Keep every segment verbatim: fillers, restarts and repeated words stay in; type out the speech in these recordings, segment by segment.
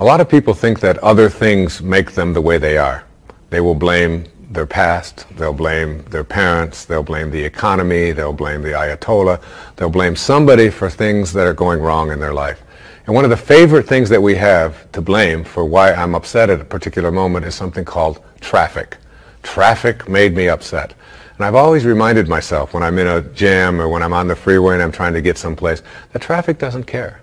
A lot of people think that other things make them the way they are. They will blame their past, they'll blame their parents, they'll blame the economy, they'll blame the Ayatollah, they'll blame somebody for things that are going wrong in their life. And one of the favorite things that we have to blame for why I'm upset at a particular moment is something called traffic. Traffic made me upset. And I've always reminded myself when I'm in a jam or when I'm on the freeway and I'm trying to get someplace, that traffic doesn't care.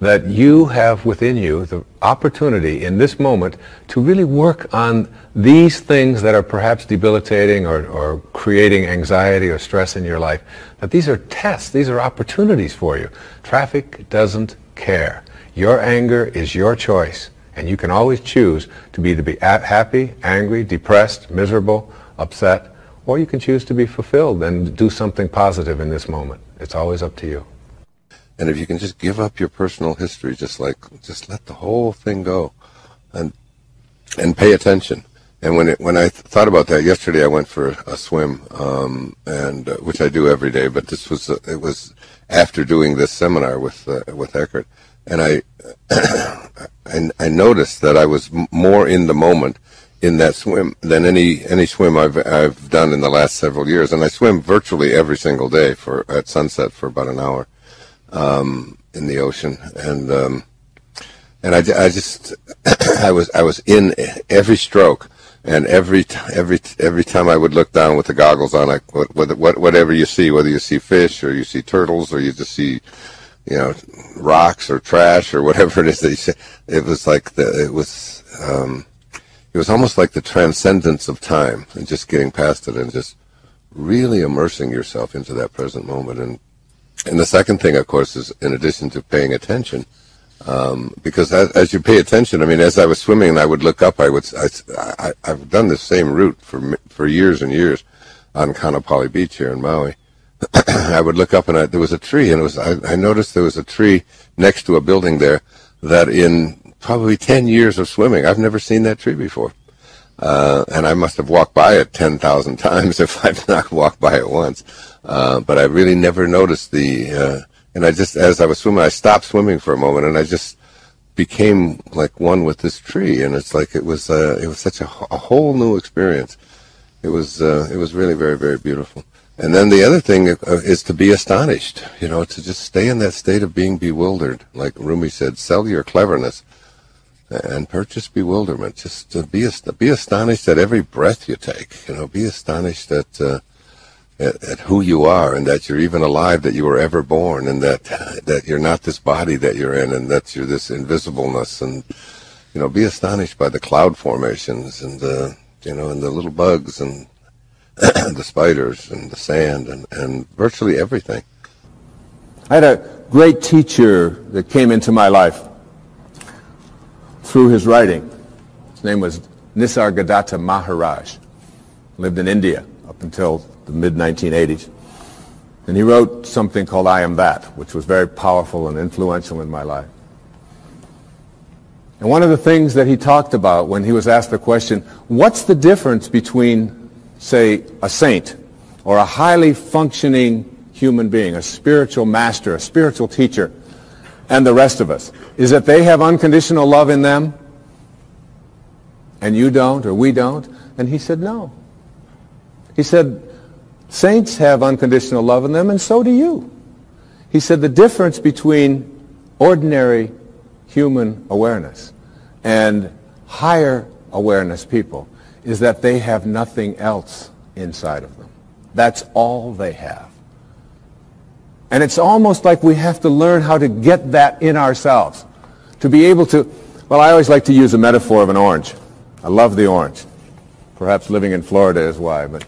That you have within you the opportunity in this moment to really work on these things that are perhaps debilitating or, or creating anxiety or stress in your life. That these are tests, these are opportunities for you. Traffic doesn't care. Your anger is your choice, and you can always choose to be to be happy, angry, depressed, miserable, upset, or you can choose to be fulfilled and do something positive in this moment. It's always up to you. And if you can just give up your personal history, just like, just let the whole thing go, and and pay attention. And when it, when I th thought about that yesterday, I went for a, a swim, um, and uh, which I do every day. But this was uh, it was after doing this seminar with uh, with Eckhart, and I and I noticed that I was m more in the moment in that swim than any any swim I've I've done in the last several years. And I swim virtually every single day for at sunset for about an hour. Um, in the ocean, and um, and I, I just I was I was in every stroke, and every t every t every time I would look down with the goggles on, like what, what whatever you see, whether you see fish or you see turtles or you just see, you know, rocks or trash or whatever it is that you see, it was like the it was um, it was almost like the transcendence of time and just getting past it and just really immersing yourself into that present moment. And. And the second thing, of course, is in addition to paying attention, um, because as, as you pay attention, I mean, as I was swimming and I would look up, I would, I, I, I've done this same route for, for years and years on Kanapali Beach here in Maui. I would look up and I, there was a tree, and it was, I, I noticed there was a tree next to a building there that in probably ten years of swimming, I've never seen that tree before. Uh, and I must have walked by it ten thousand times if I've not walked by it once. Uh, but I really never noticed the, uh, and I just, as I was swimming, I stopped swimming for a moment and I just became like one with this tree. And it's like, it was, uh, it was such a, a whole new experience. It was, uh, it was really very, very beautiful. And then the other thing is to be astonished, you know, to just stay in that state of being bewildered. Like Rumi said, sell your cleverness and purchase bewilderment. Just to be ast be astonished at every breath you take. You know, be astonished at, uh, at at who you are, and that you're even alive, that you were ever born, and that that you're not this body that you're in, and that you're this invisibleness. And you know, be astonished by the cloud formations, and the you know, and the little bugs, and the spiders, and the sand, and and virtually everything. I had a great teacher that came into my life through his writing. His name was Nisargadatta Maharaj. Lived in India up until the mid nineteen eighties. And he wrote something called I Am That, which was very powerful and influential in my life. And one of the things that he talked about when he was asked the question, what's the difference between, say, a saint or a highly functioning human being, a spiritual master, a spiritual teacher, and the rest of us, is that they have unconditional love in them, and you don't, or we don't. And he said, no. He said, saints have unconditional love in them, and so do you. He said, the difference between ordinary human awareness and higher awareness people is that they have nothing else inside of them. That's all they have. And it's almost like we have to learn how to get that in ourselves. To be able to, well, I always like to use a metaphor of an orange. I love the orange. Perhaps living in Florida is why, but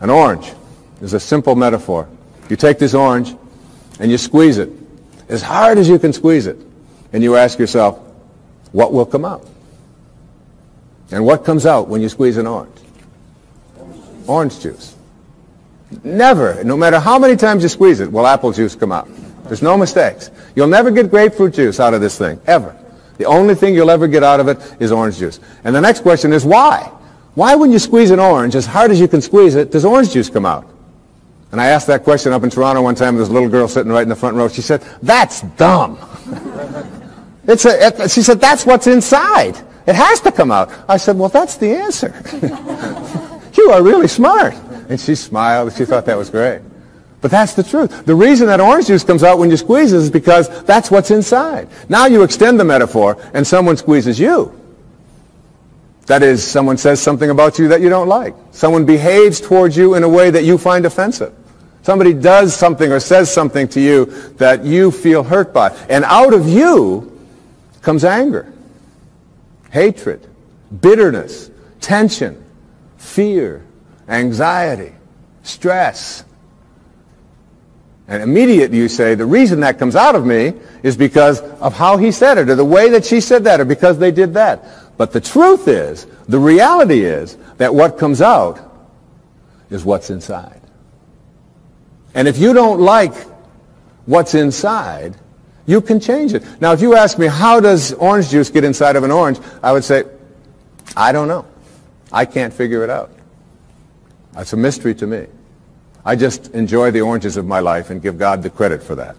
an orange is a simple metaphor. You take this orange and you squeeze it as hard as you can squeeze it, and you ask yourself, what will come out? And what comes out when you squeeze an orange? Orange juice. Never, no matter how many times you squeeze it, will apple juice come out. There's no mistakes. You'll never get grapefruit juice out of this thing, ever. The only thing you'll ever get out of it is orange juice. And the next question is why? Why, when you squeeze an orange as hard as you can squeeze it, does orange juice come out? And I asked that question up in Toronto one time, and this little girl sitting right in the front row, she said, that's dumb. It's a, it, she said, that's what's inside. It has to come out. I said, well, that's the answer. You are really smart. And she smiled. She thought that was great. But that's the truth. The reason that orange juice comes out when you squeeze it is because that's what's inside. Now you extend the metaphor and someone squeezes you. That is, someone says something about you that you don't like. Someone behaves towards you in a way that you find offensive. Somebody does something or says something to you that you feel hurt by. And out of you comes anger, hatred, bitterness, tension, fear, anxiety, stress. And immediately you say, the reason that comes out of me is because of how he said it, or the way that she said that, or because they did that. But the truth is, the reality is, that what comes out is what's inside. And if you don't like what's inside, you can change it. Now, if you ask me, how does orange juice get inside of an orange? I would say, I don't know. I can't figure it out. It's a mystery to me. I just enjoy the oranges of my life and give God the credit for that.